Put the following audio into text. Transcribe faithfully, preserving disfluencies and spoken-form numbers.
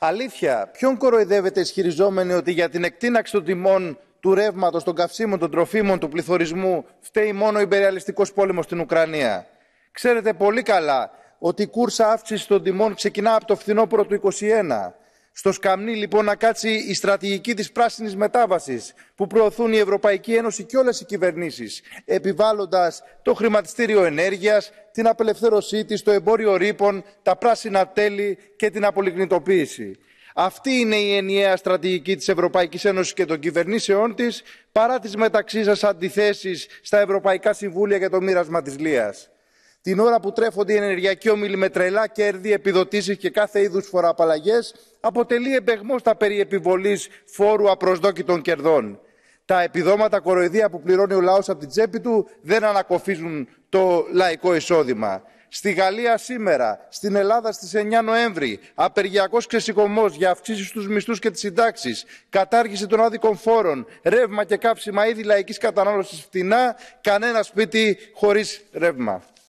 Αλήθεια, ποιον κοροϊδεύετε ισχυριζόμενοι ότι για την εκτείναξη των τιμών του ρεύματος, των καυσίμων, των τροφίμων, του πληθωρισμού φταίει μόνο ο υπεριαλιστικός πόλεμος στην Ουκρανία? Ξέρετε πολύ καλά ότι η κούρσα αύξησης των τιμών ξεκινά από το φθινόπωρο του είκοσι ένα. Στο σκαμνί λοιπόν να κάτσει η στρατηγική της πράσινης μετάβασης που προωθούν η Ευρωπαϊκή Ένωση και όλες οι κυβερνήσεις, επιβάλλοντας το χρηματιστήριο ενέργειας, την απελευθέρωσή της, το εμπόριο ρήπων, τα πράσινα τέλη και την απολιγνητοποίηση. Αυτή είναι η ενιαία στρατηγική της Ευρωπαϊκής Ένωσης και των κυβερνήσεών της, παρά τις μεταξύ σας αντιθέσεις στα Ευρωπαϊκά Συμβούλια για το μοίρασμα της Λίας. Την ώρα που τρέφονται οι ενεργειακοί όμιλοι με τρελά κέρδη, επιδοτήσεις και κάθε είδους φοροαπαλλαγές, αποτελεί εμπεγμό στα περί επιβολής φόρου απροσδόκητων κερδών. Τα επιδόματα κοροϊδία που πληρώνει ο λαός από την τσέπη του δεν ανακωφίζουν το λαϊκό εισόδημα. Στη Γαλλία σήμερα, στην Ελλάδα στις εννιά Νοέμβρη, απεργιακός ξεσηκωμός για αυξήσεις στους μισθούς και τις συντάξεις, κατάργηση των άδικων φόρων, ρεύμα και καύσιμα είδη λαϊκής κατανάλωσης φτηνά, κανένα σπίτι χωρίς ρεύμα.